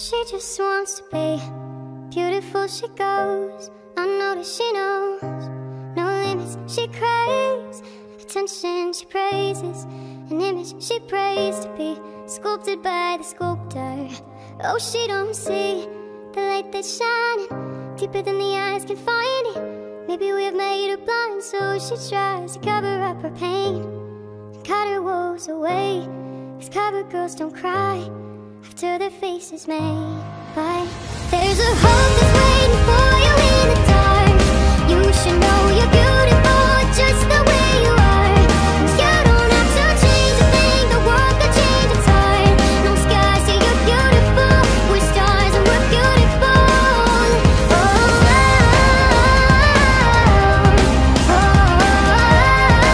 She just wants to be beautiful, she goes. I know that she knows no limits, she craves attention, she praises an image she prays to be sculpted by the sculptor. Oh, she don't see the light that's shining deeper than the eyes can find it. Maybe we have made her blind, so she tries to cover up her pain and cut her woes away. 'Cause covered girls don't cry after their face is made. But there's a hope that's waiting for you in the dark. You should know you're beautiful just the way you are. And you don't have to change a thing, the world could change its heart. No skies, so you're beautiful. We're stars and we're beautiful. Oh, oh, oh, oh. You don't have to change a thing, the world could change its heart. No skies, so you're beautiful. We're stars and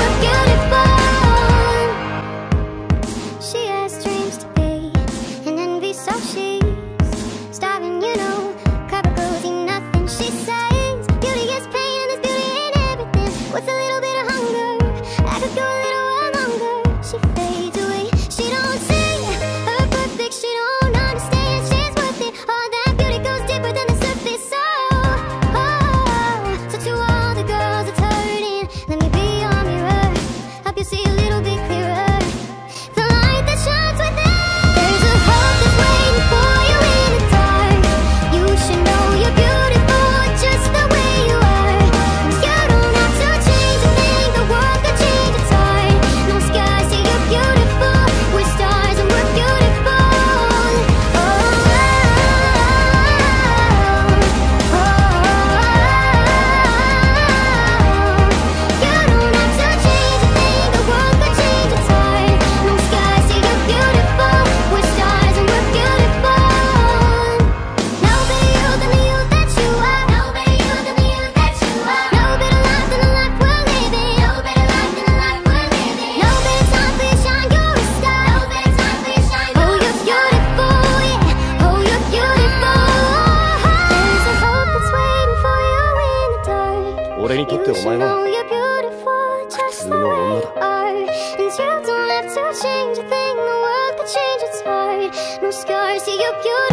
we're beautiful. She has dreams to be and envy, so she's starving, you know. Cover girls eat nothing, she says. Beauty is pain and there's beauty in everything. With a little bit of hunger, I could go a little while longer. She fades away, she don't see her perfect, she don't understand she's worth it. All that beauty goes deeper than the surface. So, oh, so to all the girls that's hurting, let me be your mirror, help you see a little bit clearer. The light that shines within. There's a hope that's waiting for you in the dark. You should know you're beautiful just the way you are. And you don't have to change a thing, the world could change its heart. No skies, so you're beautiful. We're stars and we're beautiful. Oh, oh, oh, oh, oh. You don't have to change a thing, the world could change its heart. No skies, so you're beautiful. We're stars and we're beautiful. No better you than the you that you are. No better you than the you that you are. No better life than the life we're living. No better life than the life we're living. No better time, please shine, you're a star. No better time, please shine. Oh, you're beautiful, yeah. Oh, you're beautiful. There's a hope that's waiting for you in the dark. 俺にとって You お前 should は know you're beautiful just the way you are. And you don't have to change a thing, the world could change its heart. No scars, yeah, you're beautiful.